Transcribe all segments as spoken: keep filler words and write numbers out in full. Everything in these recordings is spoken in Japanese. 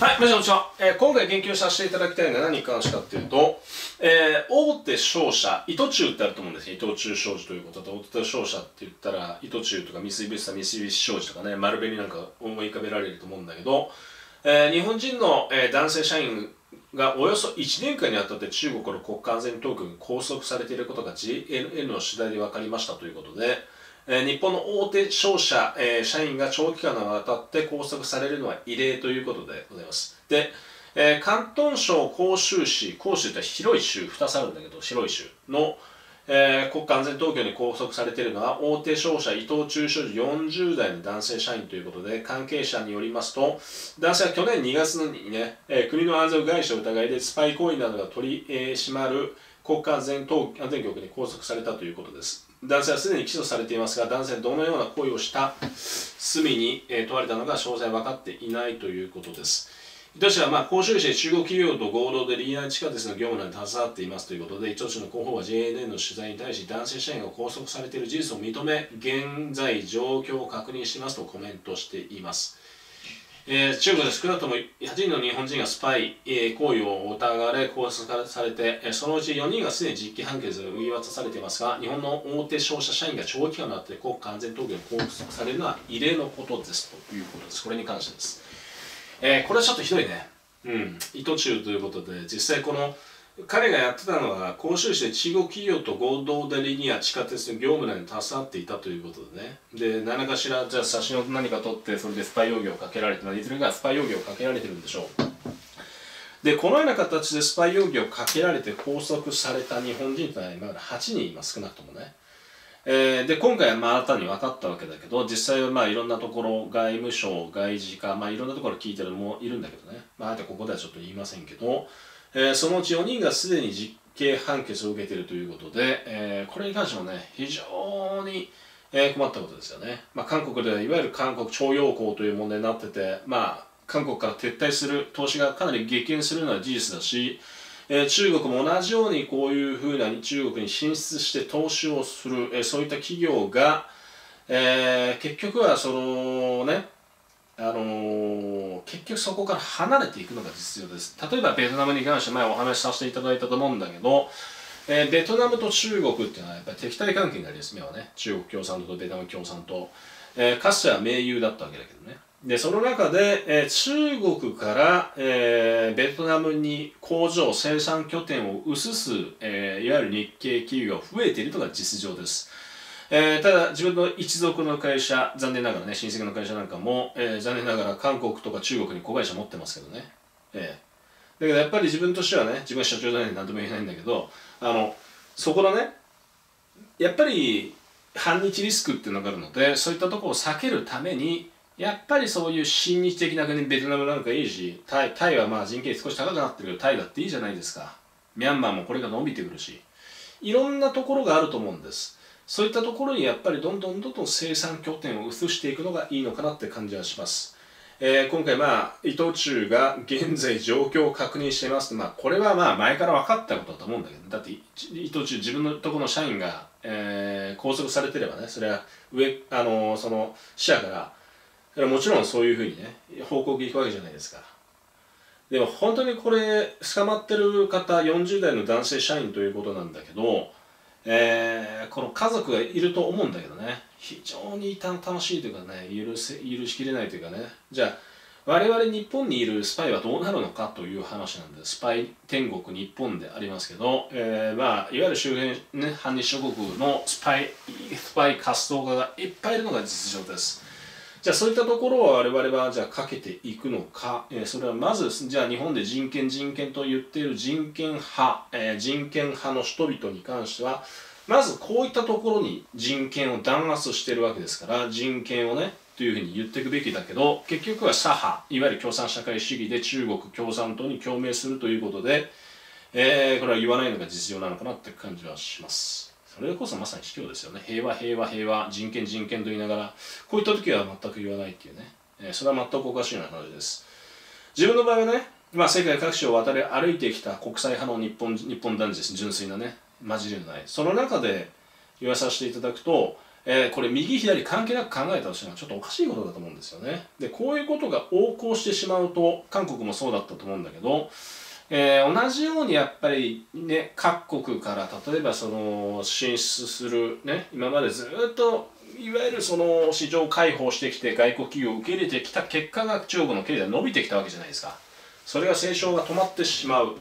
はい、皆さんこんにちは。えー、今回言及させていただきたいのは何に関してかっていうと、えー、大手商社、伊藤忠ってあると思うんですよ。伊藤忠商事ということで、大手商社って言ったら、伊藤忠とか三井物産、三菱商事とかね、丸紅なんか思い浮かべられると思うんだけど、えー、日本人の、えー、男性社員がおよそいちねんかんにわたって中国の国家安全当局に拘束されていることが ジェイエヌエヌ の取材で分かりましたということで、日本の大手商社、えー、社員が長期間にわたって拘束されるのは異例ということでございます。で、えー、広東省広州市、広州って広い州、ふたつあるんだけど、広い州の、えー、国家安全当局に拘束されているのは大手商社伊藤忠商事よんじゅうだいの男性社員ということで、関係者によりますと、男性は去年にがつにね、えー、国の安全を害した疑いでスパイ行為などが取り締まる国家安全当安全局に拘束されたということです。男性はすでに起訴されていますが、男性はどのような行為をした罪に問われたのか詳細は分かっていないということです。伊藤氏は、まあ、広州市で中国企業と合同でリーナー地下鉄の業務などに携わっていますということで、伊藤氏の広報は ジェイエヌエヌ の取材に対し、男性社員が拘束されている事実を認め、現在状況を確認しますとコメントしています。えー、中国で少なくともはちにんの日本人がスパイ、えー、行為を疑われ拘束されて、えー、そのうちよにんがすでに実刑判決が言い渡されていますが、日本の大手商社社員が長期間にわたって国家安全当局に拘束されるのは異例のことですということです。これに関してです。えー、これはちょっとひどいね。うん、伊藤忠ということで、実際この彼がやってたのは、広州市で中国企業と合同でリニア地下鉄の業務内に携わっていたということでね。で、何かしら、じゃあ写真を何か撮って、それでスパイ容疑をかけられて、いずれがスパイ容疑をかけられてるんでしょう。で、このような形でスパイ容疑をかけられて拘束された日本人というのは今まではちにんいます、少なくともね。えー、で、今回はまあ新たに分かったわけだけど、実際はまあいろんなところ、外務省、外事課、まあいろんなところ聞いてるのもいるんだけどね。まあ、あとここではちょっと言いませんけど、えー、そのうちよにんがすでに実刑判決を受けているということで、えー、これに関してもね、非常に、えー、困ったことですよね。まあ、韓国ではいわゆる韓国徴用工という問題になってて、まあ、韓国から撤退する、投資がかなり激減するのは事実だし、えー、中国も同じようにこういうふうな中国に進出して投資をする、えー、そういった企業が、えー、結局はそのね、あのー、結局そこから離れていくのが実情です。例えばベトナムに関して前お話しさせていただいたと思うんだけど、えー、ベトナムと中国っていうのはやっぱり敵対関係になりますね。中国共産党とベトナム共産党、えー、かつては盟友だったわけだけどね。で、その中で、えー、中国から、えー、ベトナムに工場生産拠点を移す、えー、いわゆる日系企業が増えているのが実情です。えー、ただ、自分の一族の会社、残念ながらね、親戚の会社なんかも、えー、残念ながら韓国とか中国に子会社持ってますけどね。えー、だけどやっぱり自分としてはね、自分は社長じゃないんで何とも言えないんだけど、あの、そこのね、やっぱり反日リスクっていうのがあるので、そういったところを避けるために、やっぱりそういう親日的な国、ベトナムなんかいいし、タイ、タイはまあ人件費少し高くなってるけど、タイだっていいじゃないですか。ミャンマーもこれが伸びてくるし、いろんなところがあると思うんです。そういったところにやっぱりどんどんどんどん生産拠点を移していくのがいいのかなって感じはします。えー、今回まあ、伊藤忠が現在状況を確認しています。まあ、これはまあ前から分かったことだと思うんだけど、だって伊藤忠自分のところの社員が、えー、拘束されてればね、それは上、あのー、その視野から、それはもちろんそういうふうにね、報告に行くわけじゃないですか。でも本当にこれ、捕まってる方、よんじゅうだいの男性社員ということなんだけど、えー、この家族がいると思うんだけどね、非常に痛々しいというかね、許せ許しきれないというかね、じゃあ我々日本にいるスパイはどうなるのかという話なんで、スパイ天国日本でありますけど、えー、まあいわゆる周辺ね、反日諸国のスパイスパイ活動家がいっぱいいるのが実情です。じゃあそういったところを我々はじゃあかけていくのか、えー、それはまずじゃあ日本で人権人権と言っている人権派、えー、人権派の人々に関してはまずこういったところに人権を弾圧しているわけですから、人権をねというふうに言っていくべきだけど、結局は左派、いわゆる共産社会主義で中国共産党に共鳴するということで、えー、これは言わないのが実情なのかなって感じはします。それこそまさに卑怯ですよね。平和平和平和、人権人権と言いながらこういった時は全く言わないっていうね、えー、それは全くおかしいような話です。自分の場合はね、まあ、世界各地を渡り歩いてきた国際派の日本日本男児です。純粋なね、混じりのないその中で言わさせていただくと、えー、これ右左関係なく考えたとしてもちょっとおかしいことだと思うんですよね。でこういうことが横行してしまうと、韓国もそうだったと思うんだけど、えー、同じようにやっぱりね、各国から例えばその進出するね、今までずっといわゆるその市場開放してきて外国企業を受け入れてきた結果が中国の経済が伸びてきたわけじゃないですか。それが成長が止まってしまう。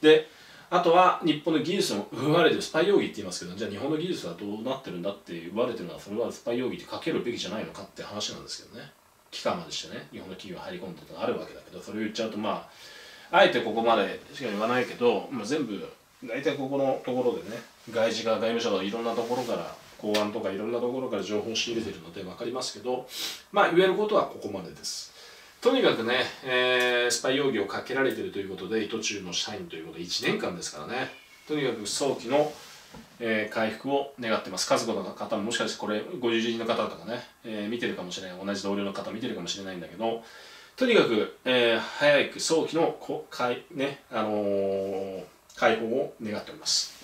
であとは日本の技術も奪われてる、スパイ容疑って言いますけど、じゃあ日本の技術はどうなってるんだって言われてるのは、それはスパイ容疑ってかけるべきじゃないのかって話なんですけどね。期間までしてね、日本の企業が入り込んでるのがあるわけだけど、それを言っちゃうと、まああえてここまでしか言わないけど、まあ、全部大体ここのところでね、外事が外務省がいろんなところから公安とかいろんなところから情報を仕入れてるので分かりますけど、まあ言えることはここまでです。とにかくね、えー、スパイ容疑をかけられてるということで、途中の社員ということでいちねんかんですからね、とにかく早期の、えー、回復を願ってます。家族の方ももしかしてこれご友人の方とかね、えー、見てるかもしれない、同じ同僚の方見てるかもしれないんだけど、とにかく、えー、早く早期のこ、かい、ね、あのー、解放を願っております。